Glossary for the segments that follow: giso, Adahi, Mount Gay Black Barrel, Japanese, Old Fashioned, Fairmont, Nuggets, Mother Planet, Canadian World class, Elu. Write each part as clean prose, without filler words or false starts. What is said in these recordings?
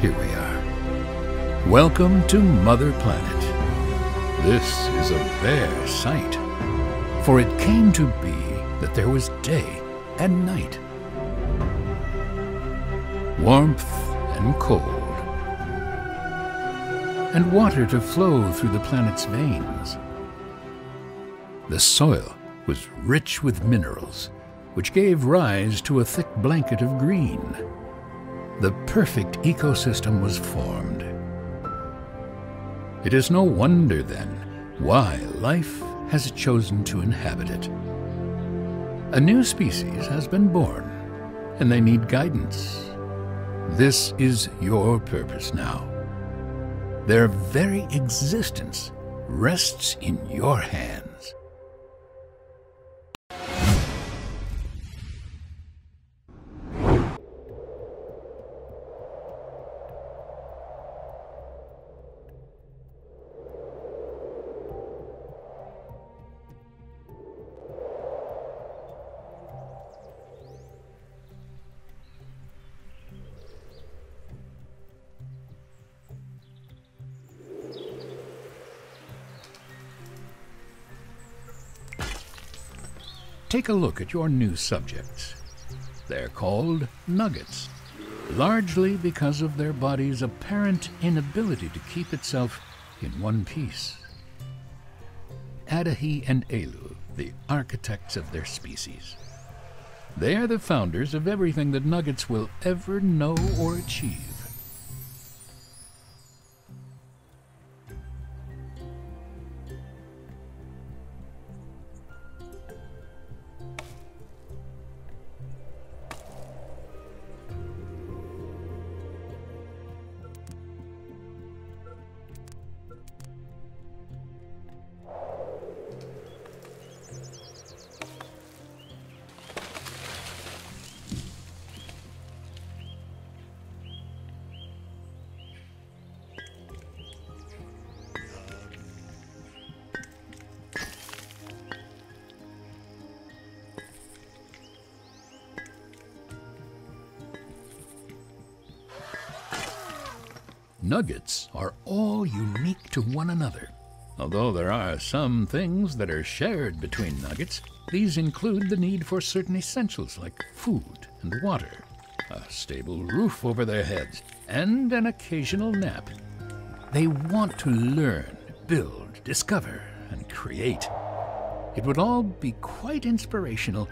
Here we are. Welcome to Mother Planet. This is a bare sight, for it came to be that there was day and night, warmth and cold, and water to flow through the planet's veins. The soil was rich with minerals, which gave rise to a thick blanket of green. The perfect ecosystem was formed. It is no wonder, then, why life has chosen to inhabit it. A new species has been born, and they need guidance. This is your purpose now. Their very existence rests in your hands. Take a look at your new subjects. They're called nuggets, largely because of their body's apparent inability to keep itself in one piece. Adahi and Elu, the architects of their species. They are the founders of everything that nuggets will ever know or achieve. Nuggets are all unique to one another. Although there are some things that are shared between nuggets, these include the need for certain essentials like food and water, a stable roof over their heads, and an occasional nap. They want to learn, build, discover, and create. It would all be quite inspirational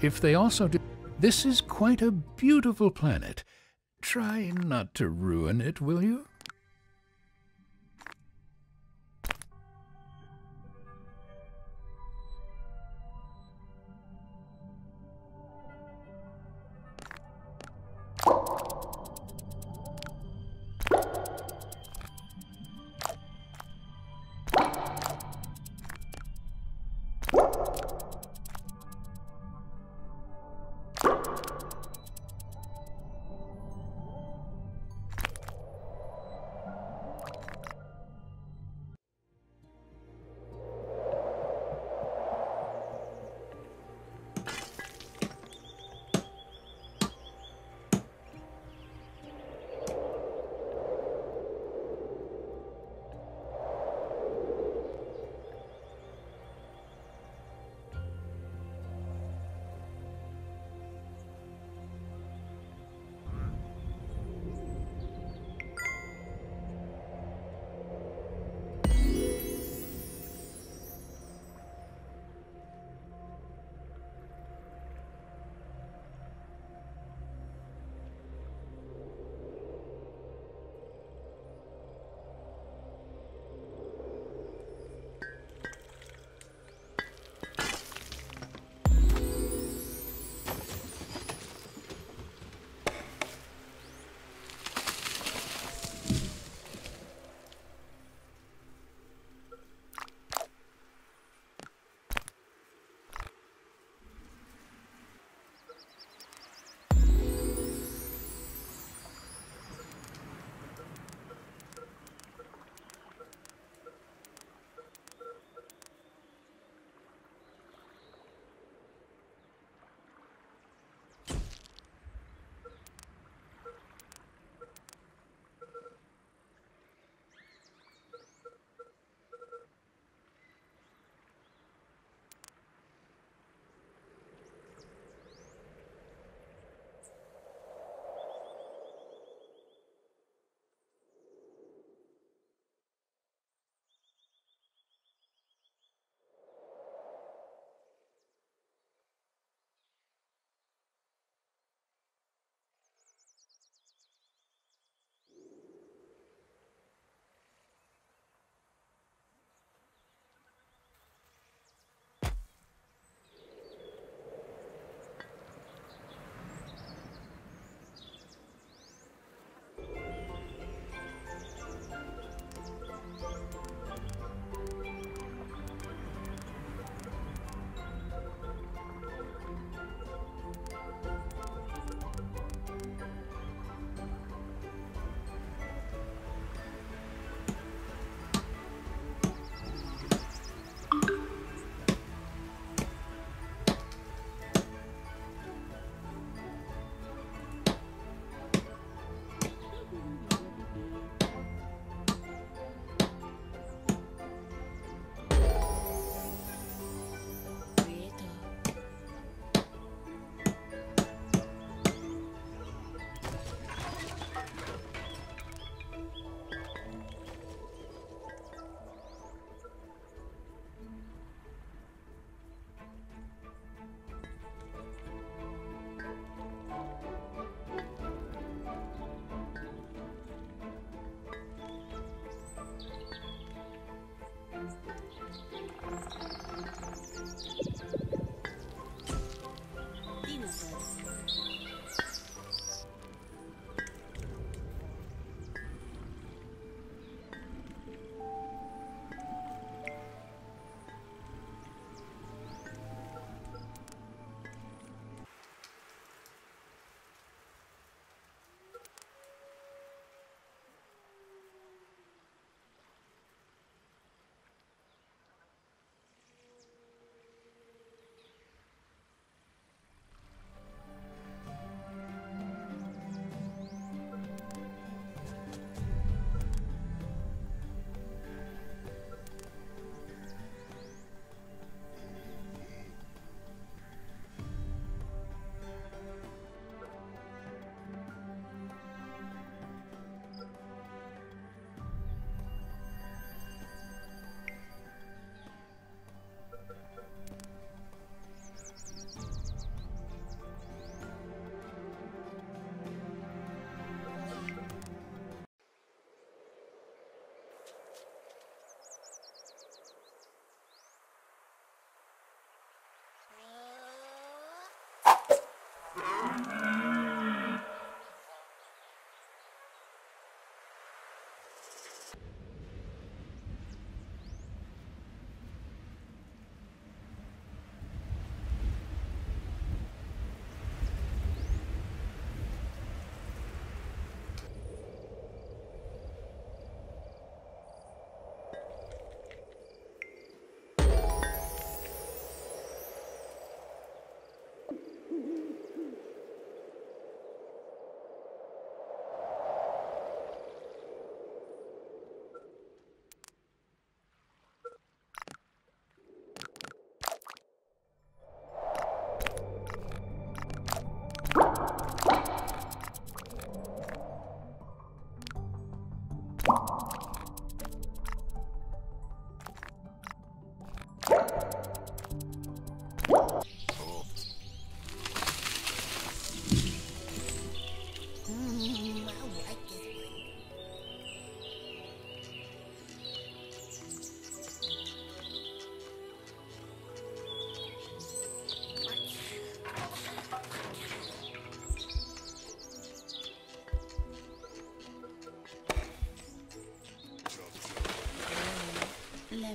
if they also did. This is quite a beautiful planet. Try not to ruin it, will you?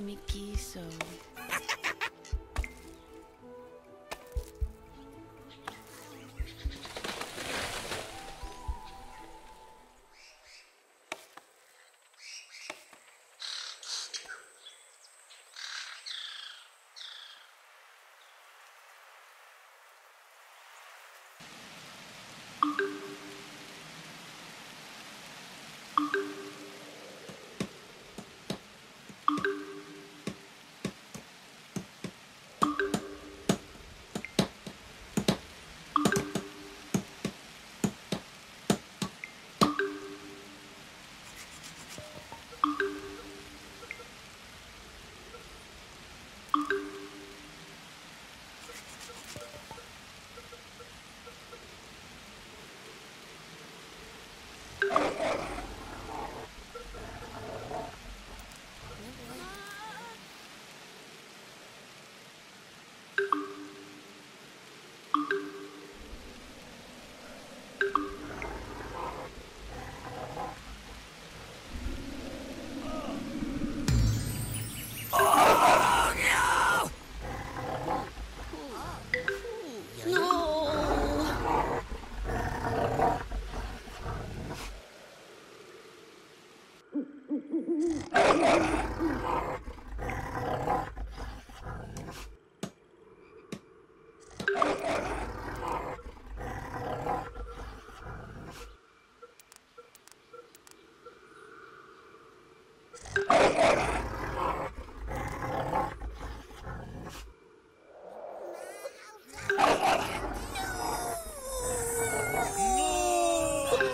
I make giso.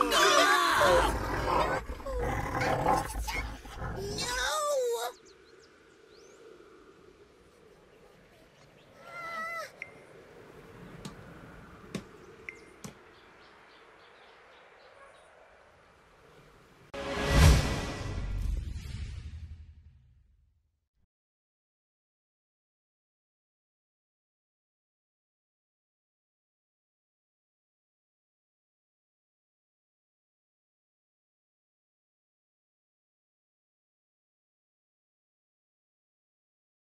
No!